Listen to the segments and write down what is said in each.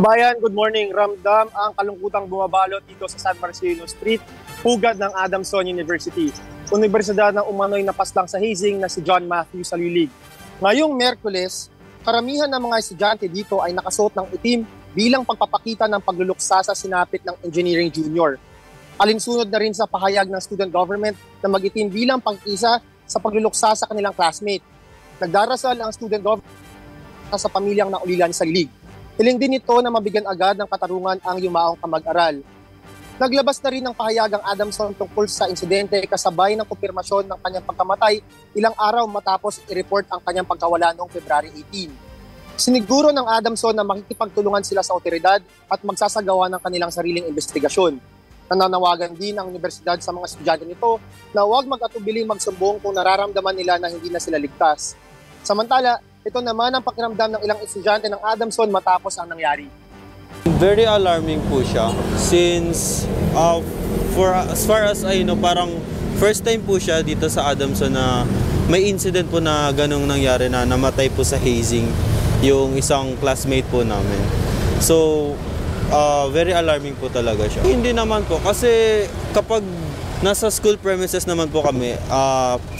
Kabayan, good morning. Ramdam ang kalungkutang bumabalot dito sa San Marcelino Street, pugad ng Adamson University. Universidad ng umano'y napaslang sa hazing na si John Matthew Salilig. Ngayong Miyerkules, karamihan ng mga estudyante dito ay nakasuot ng itim bilang pagpapakita ng pagluluksa sa sinapit ng engineering junior. Alinsunod na rin sa pahayag ng student government na mag-itim bilang pag-isa sa pagluluksa sa kanilang classmate. Nagdarasal ang student government sa pamilyang naulilan sa Salilig. Hiling din ito na mabigyan agad ng katarungan ang yumaong kamag-aral. Naglabas na rin ng pahayag ang Adamson tungkol sa insidente kasabay ng kumpirmasyon ng kanyang pagkamatay ilang araw matapos i-report ang kanyang pagkawala noong February 18. Siniguro ng Adamson na makikipagtulungan sila sa otoridad at magsasagawa ng kanilang sariling investigasyon. Nananawagan din ang universidad sa mga estudyante nito na huwag mag-atubiling magsumbong kung nararamdaman nila na hindi na sila ligtas. Samantala, ito naman ang pakiramdam ng ilang estudyante ng Adamson matapos ang nangyari. Very alarming po siya since as far as I know, parang first time po siya dito sa Adamson na may incident po na ganung nangyari na namatay po sa hazing yung isang classmate po namin. So, very alarming po talaga siya. Hindi naman po kasi kapag nasa school premises naman po kami,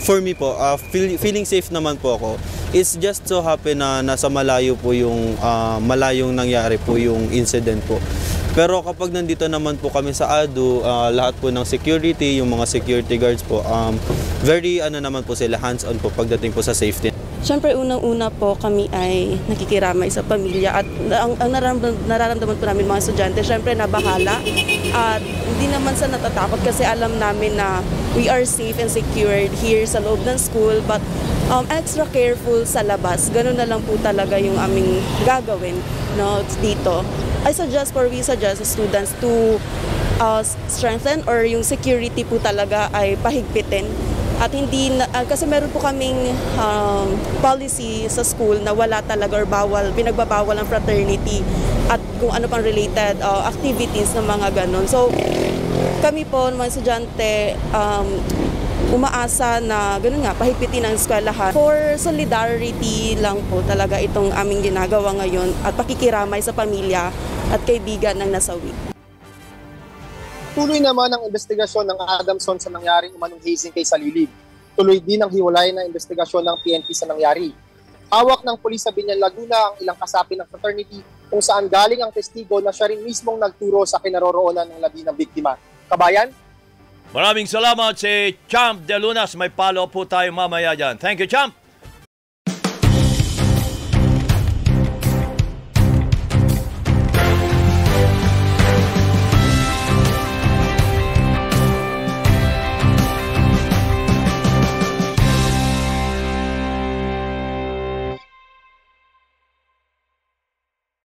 for me po, feeling safe naman po ako. It's just so happy na nasa malayo po yung, malayong nangyari po yung incident po. Pero kapag nandito naman po kami sa ADU, lahat po ng security, yung mga security guards po, very naman po sila, hands-on po pagdating po sa safety. Siyempre, unang-una po kami ay nakikiramay sa pamilya at ang nararamdaman po namin mga estudyante, siyempre nabahala at hindi naman sa natatakot kasi alam namin na we are safe and secured here sa loob ng school but extra careful sa labas. Ganun na lang po talaga yung aming gagawin dito. We suggest students to strengthen or yung security po talaga ay pahigpitin. At hindi, kasi meron po kaming policy sa school na wala talaga or bawal, pinagbabawal ang fraternity at kung ano pang related activities na mga ganon. So kami po, mga estudyante, umaasa na ganun nga, pahigpitin ang eskwelahan. For solidarity lang po talaga itong aming ginagawa ngayon at pakikiramay sa pamilya at kaibigan ng nasawi. Tuloy naman ang investigasyon ng Adamson sa nangyaring umanong hazing kay Salilig. Tuloy din ang hiwalay na investigasyon ng PNP sa nangyari. Hawak ng pulis sa Binalaguna ang ilang kasapi ng fraternity kung saan galing ang testigo na siya rin mismong nagturo sa kinaroroonan ng labi ng biktima. Kabayan? Maraming salamat si Champ Delunas. May follow po tayo mamaya dyan. Thank you, Champ!